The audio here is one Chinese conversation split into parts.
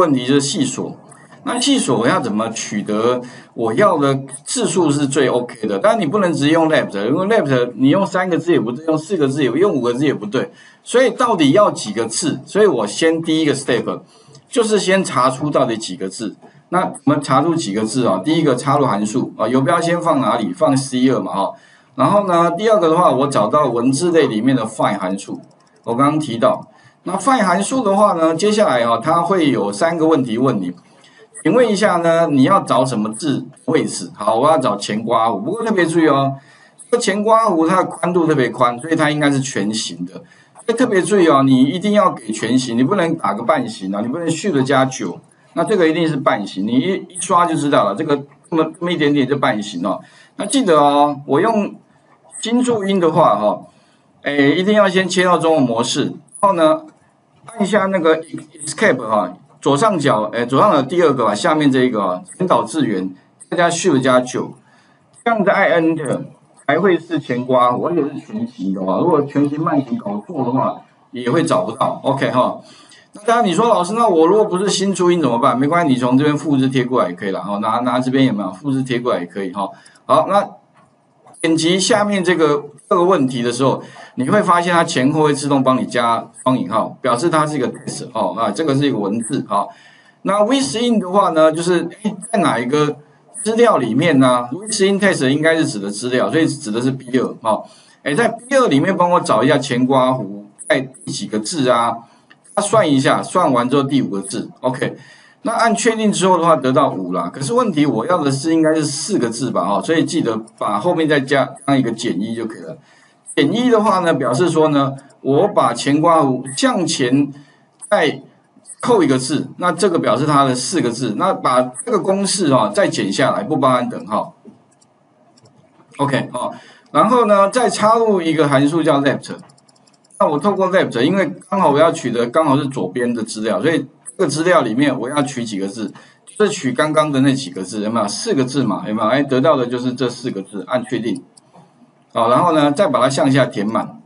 问题就是系数。那系数我要怎么取得我要的字数是最 OK 的？当然你不能直接用 left， 因为 left 你用3个字也不对，用4个字也不对，用5个字也不对。所以到底要几个字？所以我先第一个 step 就是先查出到底几个字。那我们查出几个字啊？第一个插入函数啊，游标先放哪里？放 C2嘛啊。然后呢，第二个的话，我找到文字类里面的 FIND 函数，我刚刚提到。那 FIND 函数的话呢，接下来啊，它会有3个问题问你。请问一下呢，你要找什么字位置？好，我要找前刮弧，不过特别注意哦，这前刮弧它的宽度特别宽，所以它应该是全形的。所以特别注意哦，你一定要给全形，你不能打个半形啊，你不能续的加9，那这个一定是半形，你一刷就知道了，这个这么一点点就半形哦。那记得哦，我用新注音的话哈、哦，一定要先切到中文模式，然后呢，按一下那个 Escape 哈、哦。左上角，左上角第2个吧，下面这一个啊，前导字元，再加 Shift 加9，这样子按 Enter 才会是前刮弧，而且是全形的啊。如果全形慢行搞错的话，也会找不到。OK 哈，那当然你说老师，那我如果不是新注音怎么办？没关系，你从这边复制贴过来也可以了。好，拿这边有没有复制贴过来也可以哈。好，那点击下面这个问题的时候，你会发现它前后会自动帮你加双引号，表示它是一个 test 哦啊，这个是一个文字啊。那 with in 的话呢，就是在哪一个资料里面呢 ？with in test 应该是指的资料，所以指的是 B2 哦。在 B2 里面帮我找一下前刮弧在第几个字啊？它算一下，算完之后第5个字 ，OK。那按确定之后的话，得到5啦。可是问题我要的是应该是4个字吧，哈，所以记得把后面再加一个-1就可以了。-1的话呢，表示说呢，我把前刮弧向前再扣1个字，那这个表示它的4个字。那把这个公式啊再减下来，不包含等号。OK 好、哦，然后呢再插入一个函数叫 LEFT。那我透过 LEFT， 因为刚好我要取得刚好是左边的资料，所以。这个资料里面我要取几个字，就是取刚刚的那几个字，有没有？4个字嘛，有没有？哎，得到的就是这4个字，按确定，好，然后呢，再把它向下填满，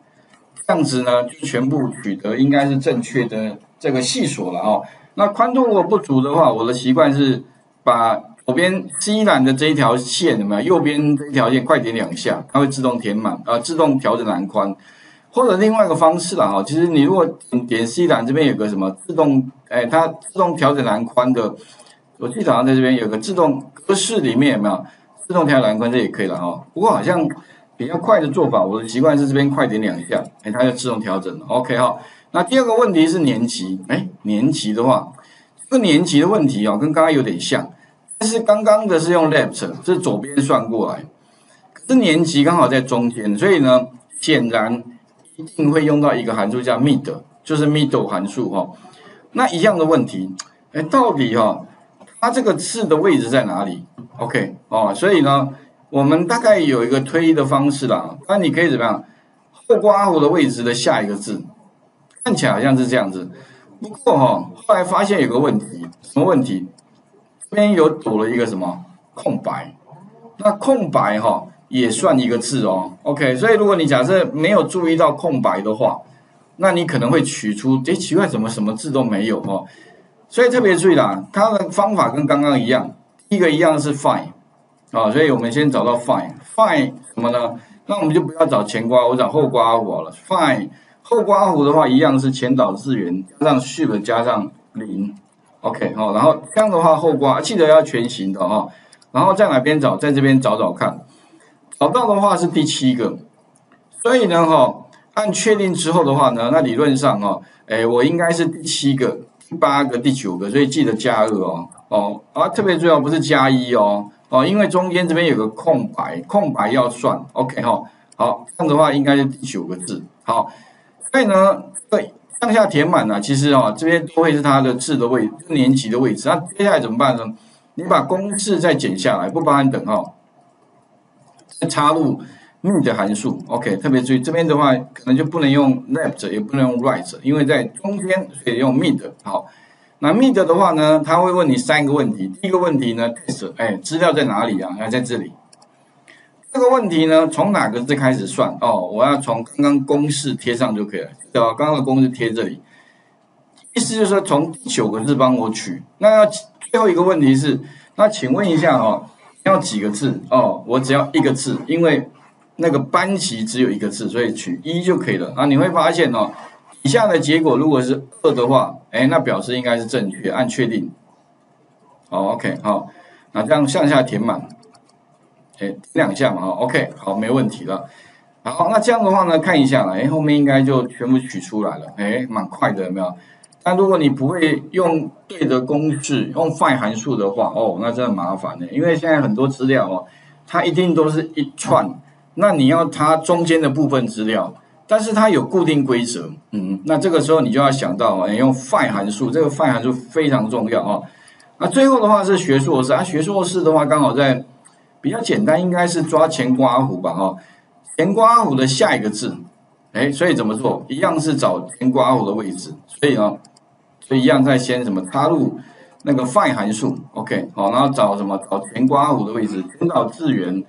这样子呢就全部取得应该是正确的这个系数了哦。那宽度如果不足的话，我的习惯是把左边 C 栏的这一条线，有没有？右边这一条线快点2下，它会自动填满，自动调整栏宽。或者另外一个方式啦哈，其实你如果点 C 栏这边有个什么自动，它自动调整栏宽的，我记得好像在这边有个自动格式里面有没有自动调整栏宽，这也可以了哈。不过好像比较快的做法，我的习惯是这边快点2下，它就自动调整了。OK 哈，那第二个问题是年级，年级的话，这个年级的问题哦，跟刚刚有点像，但是刚刚的是用 left， 是左边算过来，可是年级刚好在中间，所以呢，显然。一定会用到一个函数叫 MID， 就是 middle 函数哈、哦。那一样的问题，到底哈、哦，它这个字的位置在哪里 ？OK 哦，所以呢，我们大概有一个推移的方式啦。那你可以怎么样？后刮弧的位置的下一个字，看起来好像是这样子。不过哈、哦，后来发现有个问题，什么问题？这边有躲了一个什么空白？那空白哈、哦。也算一个字哦 ，OK， 所以如果你假设没有注意到空白的话，那你可能会取出，奇怪，怎么什么字都没有哦？所以特别注意啦，它的方法跟刚刚一样，第一个一样是 find 啊、哦，所以我们先找到 find 什么呢？那我们就不要找前刮弧，我找后刮弧好了。find 后刮弧的话，一样是前导字元加上 shift 加上0 ，OK 哦，然后这样的话后刮记得要全形的哦，然后在哪边找？在这边找找看。找到的话是第7个，所以呢，哈，按确定之后的话呢，那理论上哦，我应该是第7个、第8个、第9个，所以记得加2哦，哦，啊，特别重要不是加1哦，哦，因为中间这边有个空白，空白要算 ，OK 哈、哦，好，这样的话应该是第9个字，好，所以呢，对，向下填满呢，其实哦，这边都会是它的字的位置、年级的位置，那接下来怎么办呢？你把公式再减下来，不包含等号。插入 MID 函数 ，OK， 特别注意这边的话，可能就不能用 left， 也不能用 right， 因为在中间，所以用 MID。好，那 MID 的话呢，它会问你3个问题。第一个问题呢 ，test， 资料在哪里啊？在这里。这个问题呢，从哪个字开始算？哦，我要从刚刚公式贴上就可以了。对吧？刚刚的公式贴这里。意思就是说从9个字帮我取。那最后一个问题是，那请问一下哦，要几个字哦？我只要一个字，因为那个班级只有一个字，所以取1就可以了。那你会发现哦，以下的结果如果是2的话，哎，那表示应该是正确，按确定。好 ，OK， 好，那这样向下填满，哎，填两下嘛，哈 ，OK， 好，没问题了。 好，那这样的话呢，看一下了，哎，后面应该就全部取出来了，哎，蛮快的，有没有？那如果你不会用对的公式，用 find 函数的话，哦，那真的麻烦的，因为现在很多资料哦，它一定都是一串，那你要它中间的部分资料，但是它有固定规则，嗯，那这个时候你就要想到，哎，用 find 函数，这个 find 函数非常重要哦。那最后的话是学硕士，啊，学硕士的话刚好在比较简单，应该是抓前刮弧吧，哦。 前刮弧的下一个字，哎，所以怎么做？一样是找前刮弧的位置，所以啊，所以一样在先什么插入那个 find 函数 ，OK， 好，然后找什么？找前刮弧的位置，先找字元，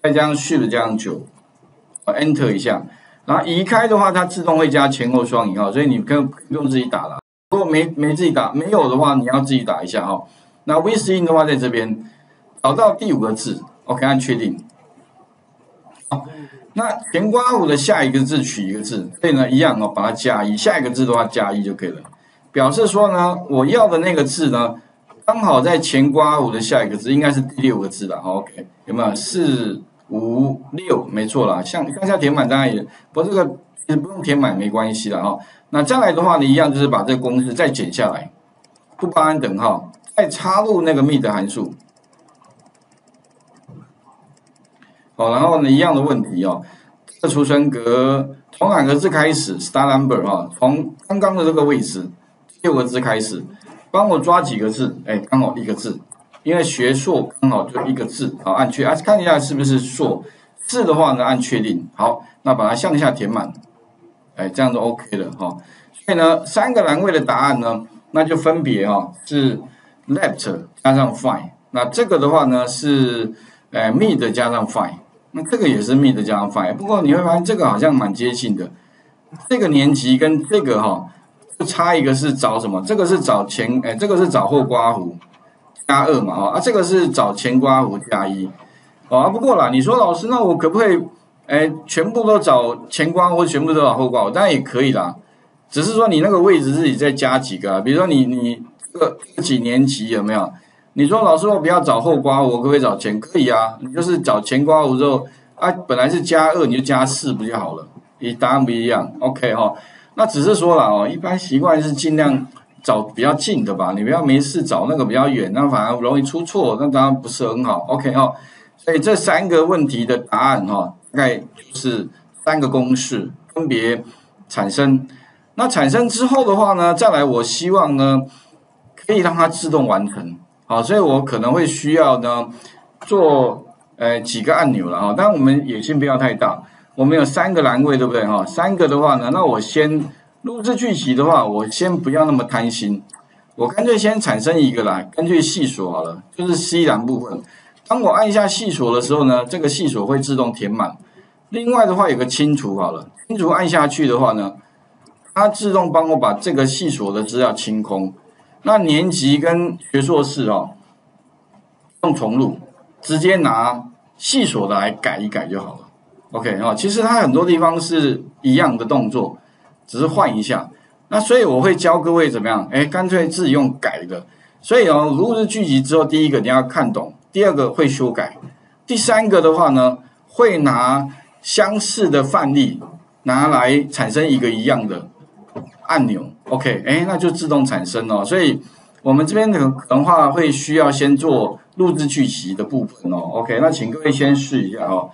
再加上 shift 加上9，Enter 一下，然后移开的话，它自动会加前后双引号，所以你不用自己打了。如果没自己打，没有的话，你要自己打一下哈。那 within 的话，在这边找到第5个字 ，OK， 按确定。好。 那前刮弧的下一个字取一个字，所以呢一样哦，把它加1，下一个字的话加1就可以了。表示说呢，我要的那个字呢，刚好在前刮弧的下一个字，应该是第6个字了。好 ，OK， 有没有？4、5、6，没错啦。向下填满当然也，不过这个其实不用填满没关系啦。哦。那再来的话呢，一样就是把这个公式再剪下来，不包含等号，再插入那个 MID 函数。 哦，然后呢，一样的问题哦，这除存格从哪个字开始 ？Star number 哈、哦，从刚刚的这个位置6个字开始，帮我抓几个字？哎，刚好一个字，因为学硕刚好就一个字啊、哦，按确啊，看一下是不是硕字的话呢，按确定。好，那把它向下填满，哎，这样就 OK 了哈、哦。所以呢，3个栏位的答案呢，那就分别啊、哦、是 left 加上 find， 那这个的话呢是mid 加上 find。 那这个也是 MID 加上 find， 不过你会发现这个好像蛮接近的。这个年级跟这个哈、哦，差一个是找什么？这个是找前，哎，这个是找后刮弧加2嘛，哦，啊，这个是找前刮弧加1，哦，啊，不过啦，你说老师，那我可不可以，哎，全部都找前刮弧，全部都找后刮弧？当然也可以啦，只是说你那个位置自己再加几个、啊，比如说你这几年级有没有？ 你说老师，我不要找后刮弧，我可不可以找前？可以啊，你就是找前刮弧之后啊，本来是加2，你就加4不就好了？你答案不一样 ，OK 哈、哦。那只是说啦哦，一般习惯是尽量找比较近的吧，你不要没事找那个比较远，那反而容易出错，那当然不是很好 ，OK 哈、哦。所以这3个问题的答案哈、哦，大概就是3个公式分别产生。那产生之后的话呢，再来我希望呢可以让它自动完成。 好，所以我可能会需要呢，做几个按钮了哈，但我们野心不要太大，我们有3个栏位，对不对哈？3个的话呢，那我先录制剧集的话，我先不要那么贪心，我干脆先产生一个啦，干脆细索好了，就是 C 栏部分。当我按一下细索的时候呢，这个细索会自动填满。另外的话有个清除好了，清除按下去的话呢，它自动帮我把这个细索的资料清空。 那年级跟学硕士哦，用重录，直接拿系所的来改一改就好了。OK 啊、哦，其实它很多地方是一样的动作，只是换一下。那所以我会教各位怎么样？哎，干脆自己用改的。所以哦，录制剧集之后，第一个你要看懂，第二个会修改，第3个的话呢，会拿相似的范例拿来产生一个一样的按钮。 OK， 哎，那就自动产生哦。所以我们这边可能话会需要先做录制剧集的部分哦。OK， 那请各位先试一下哦。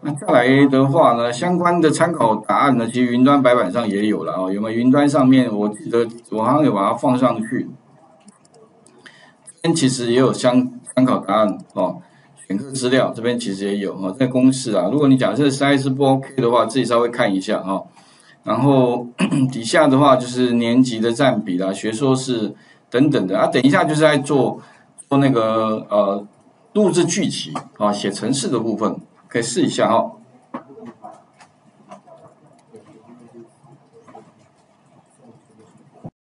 那再来的话呢，相关的参考答案呢，其实云端白板上也有了哦。有没有云端上面？我记得我好像有把它放上去。这边其实也有参考答案哦，选课资料这边其实也有哦，在公式啊，如果你假设实在是不 OK 的话，自己稍微看一下哦。 然后底下的话就是年级的占比啦、学硕士等等的啊。等一下就是在做那个录制剧集啊，写程式的部分，可以试一下哦。